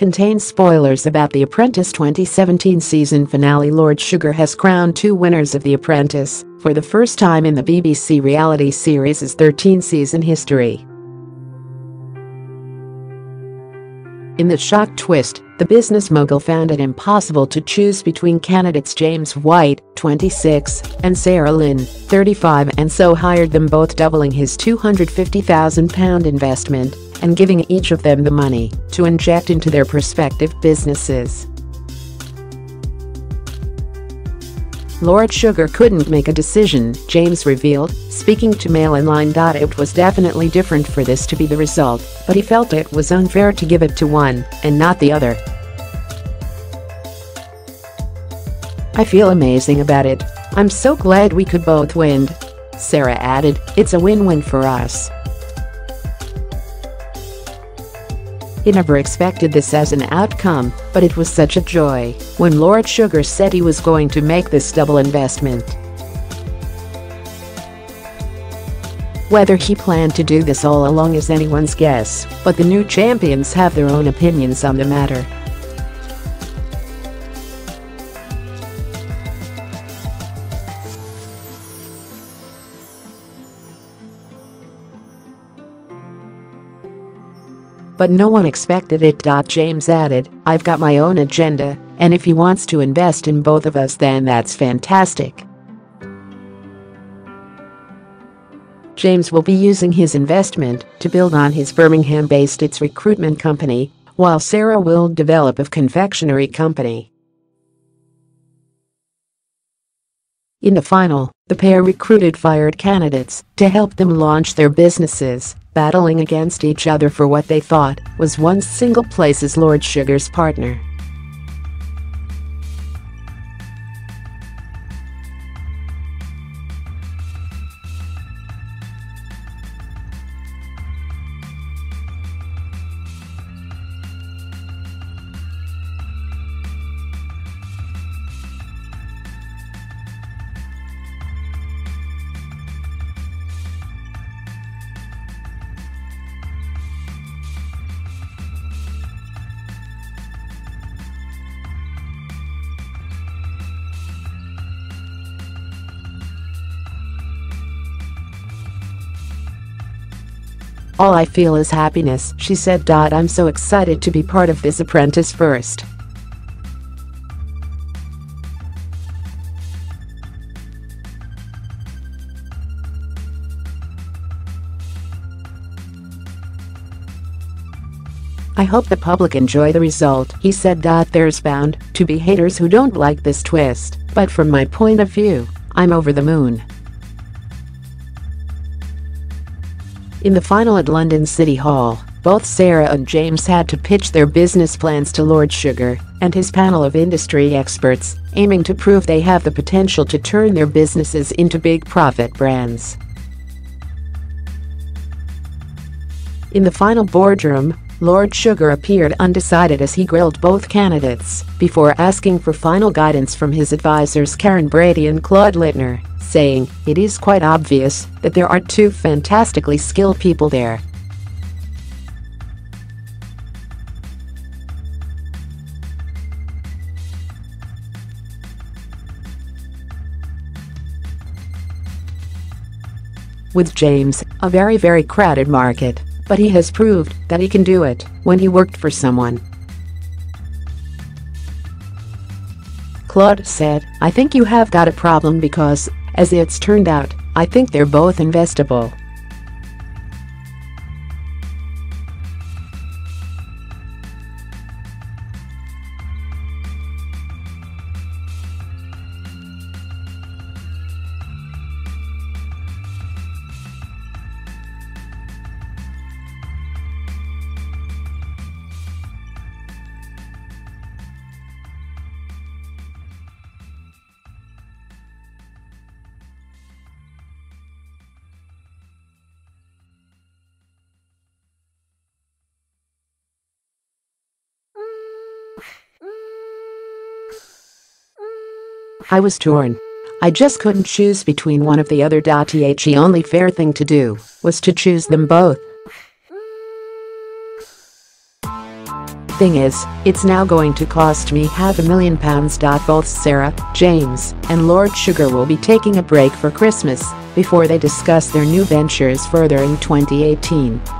contains spoilers about The Apprentice 2017 season finale. Lord Sugar has crowned two winners of The Apprentice for the first time in the BBC reality series' 13-season history. In the shock twist, the business mogul found it impossible to choose between candidates James White, 26, and Sarah Lynn, 35, and so hired them both, doubling his £250,000 investment and giving each of them the money to inject into their prospective businesses. Lord Sugar couldn't make a decision, James revealed, speaking to Mail Online. It was definitely different for this to be the result, but he felt it was unfair to give it to one and not the other. I feel amazing about it. I'm so glad we could both win. Sarah added, it's a win-win for us. He never expected this as an outcome, but it was such a joy when Lord Sugar said he was going to make this double investment. Whether he planned to do this all along is anyone's guess, but the new champions have their own opinions on the matter. But no one expected it. James added, I've got my own agenda, and if he wants to invest in both of us, then that's fantastic. James will be using his investment to build on his Birmingham-based its recruitment company, while Sarah will develop a confectionery company. In the final, the pair recruited fired candidates to help them launch their businesses, battling against each other for what they thought was one single place as Lord Sugar's partner. All I feel is happiness, she said. I'm so excited to be part of this Apprentice first. I hope the public enjoy the result, he said. There's bound to be haters who don't like this twist, but from my point of view, I'm over the moon. In the final at London City Hall, both Sarah and James had to pitch their business plans to Lord Sugar and his panel of industry experts, aiming to prove they have the potential to turn their businesses into big profit brands. In the final boardroom, Lord Sugar appeared undecided as he grilled both candidates before asking for final guidance from his advisors Karen Brady and Claude Littner, saying, it is quite obvious that there are two fantastically skilled people there. With James, a very, very crowded market, but he has proved that he can do it when he worked for someone. Claude said, I think you have got a problem because, as it's turned out, I think they're both investable. I was torn. I just couldn't choose between one of the other. The only fair thing to do was to choose them both. thing is, it's now going to cost me £500,000. Both Sarah, James, and Lord Sugar will be taking a break for Christmas before they discuss their new ventures further in 2018.